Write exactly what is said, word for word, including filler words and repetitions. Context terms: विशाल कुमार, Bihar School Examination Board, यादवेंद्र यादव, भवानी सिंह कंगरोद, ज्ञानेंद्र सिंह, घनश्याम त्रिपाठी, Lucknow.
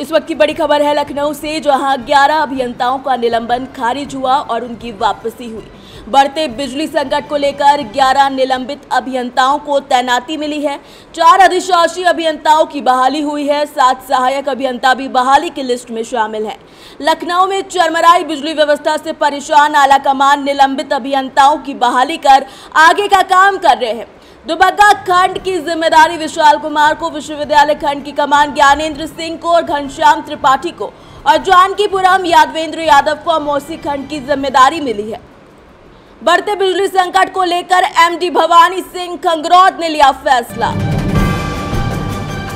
इस वक्त की बड़ी खबर है लखनऊ से, जहां ग्यारह अभियंताओं का निलंबन खारिज हुआ और उनकी वापसी हुई। बढ़ते बिजली संकट को लेकर ग्यारह निलंबित अभियंताओं को तैनाती मिली है। चार अधिशासी अभियंताओं की बहाली हुई है, सात सहायक अभियंता भी बहाली की लिस्ट में शामिल हैं। लखनऊ में चरमराई बिजली व्यवस्था से परेशान आलाकमान निलंबित अभियंताओं की बहाली कर आगे का काम कर रहे हैं। दुबग्गा खंड की जिम्मेदारी विशाल कुमार को, विश्वविद्यालय खंड की कमान ज्ञानेंद्र सिंह को और घनश्याम त्रिपाठी को और जानकीपुरम यादवेंद्र यादव को मौसी खंड की जिम्मेदारी मिली है। बढ़ते बिजली संकट को लेकर एमडी भवानी सिंह कंगरोद ने लिया फैसला।